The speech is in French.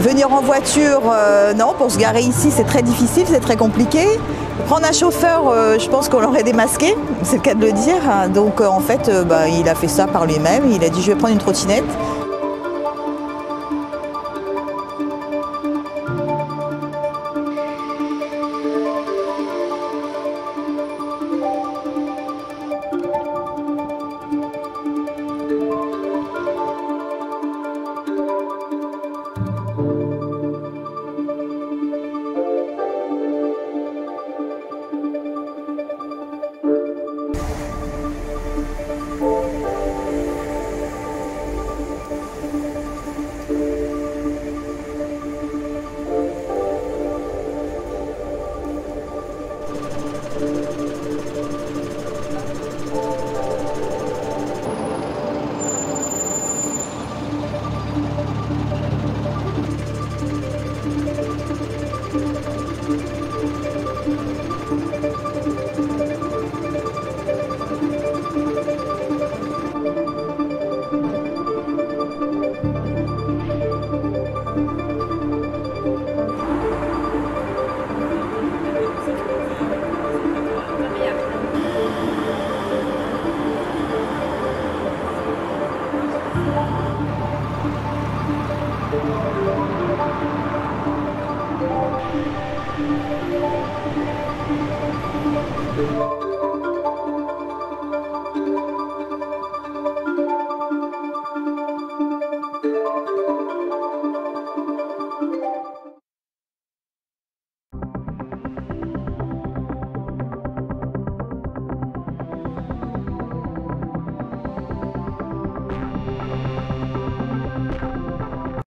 Venir en voiture, non, pour se garer ici c'est très difficile, c'est très compliqué. Prendre un chauffeur, je pense qu'on l'aurait démasqué, c'est le cas de le dire. Donc en fait, il a fait ça par lui-même, il a dit je vais prendre une trottinette.